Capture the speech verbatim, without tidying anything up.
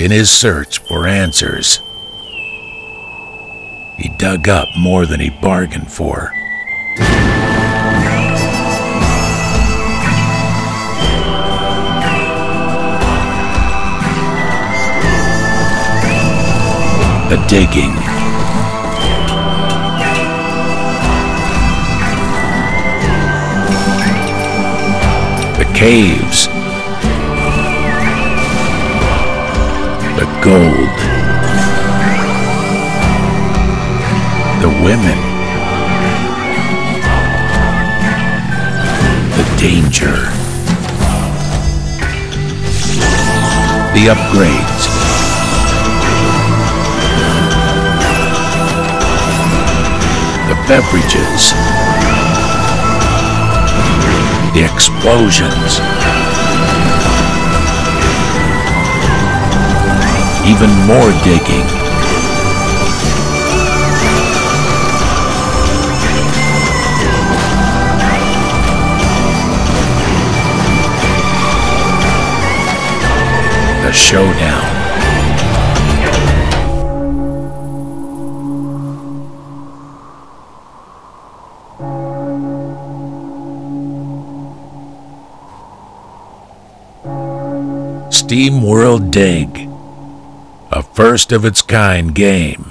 in his search for answers. He dug up more than he bargained for. The digging. The caves. The gold. The women. The danger. The upgrades. Beverages, the explosions, even more digging, the showdown. SteamWorld Dig, a first-of-its-kind game.